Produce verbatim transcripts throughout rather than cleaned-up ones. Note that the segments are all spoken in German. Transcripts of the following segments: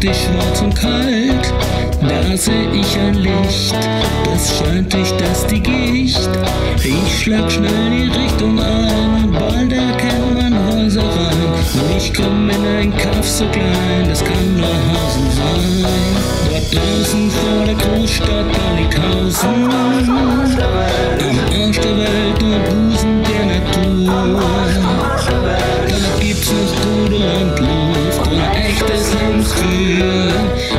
dich schwarz und kalt, da seh ich ein Licht, das scheint durch das Dickicht. Ich schlag schnell die Richtung ein, bald erkennt man Häuser rein. Und ich komm in ein Kaff so klein, das kann nur Hausen sein. Dort draußen vor der Großstadt, da liegt Hausen, am Arsch der Welt, nur Busen der Natur. Da gibt's noch Bude und Luft, und echtes Lebensgefühl,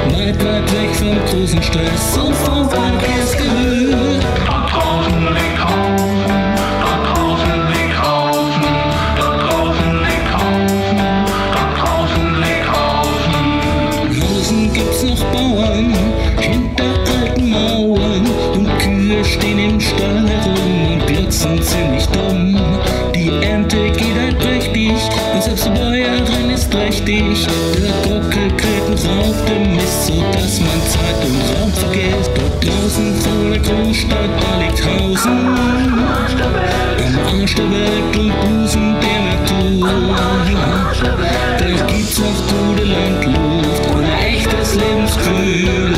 weit, weit weg vom großen Stress und vom Verkehrsgewühl. Stehen im Stall herum und glotzen ziemlich dumm. Die Ente geht halt prächtig und selbst der Bäuer drin ist trächtig. Der Gockel kriegt uns auf dem Mist, sodass man Zeit und Raum vergisst. Dort draußen vor der Großstadt, da liegt Hausen, am Arsch der Welt und Busen der Natur. Da gibt's noch Dudeland Luft und echtes Lebensgefühl,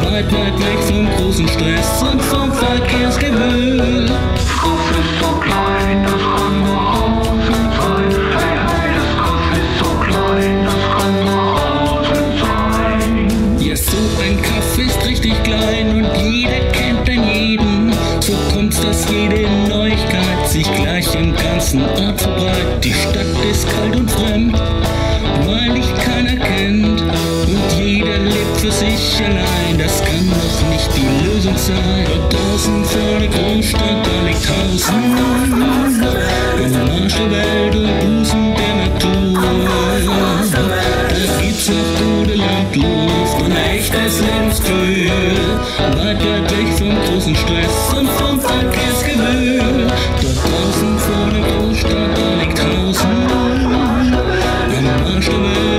weit, weit weg vom großen Stress und vom Verkehrsgewühl. Kaff ist so klein, das kann nur Hausen sein. Hey, hey, das Kaff ist so klein, das kann nur Hausen sein. Ja, so ein Kaff ist richtig klein und jeder kennt dann jeden. So kommt's, dass jede Neuigkeit sich gleich im ganzen Ort verbreitet. Die Stadt ist kalt und fremd, weil dich keiner kennt. Und jeder lebt für sich allein, das kann doch nicht die Lösung sein. Dort draußen vor der Großstadt, da liegt Hausen, am Arsch der Welt und Busen der Natur. Da gibt's noch Dudeland Luft und echtes Lebensgefühl, weit, weit weg vom großen Stress und vom Verkehrsgewühl. Dort draußen vor der Großstadt, da liegt Hausen, am Arsch der Welt.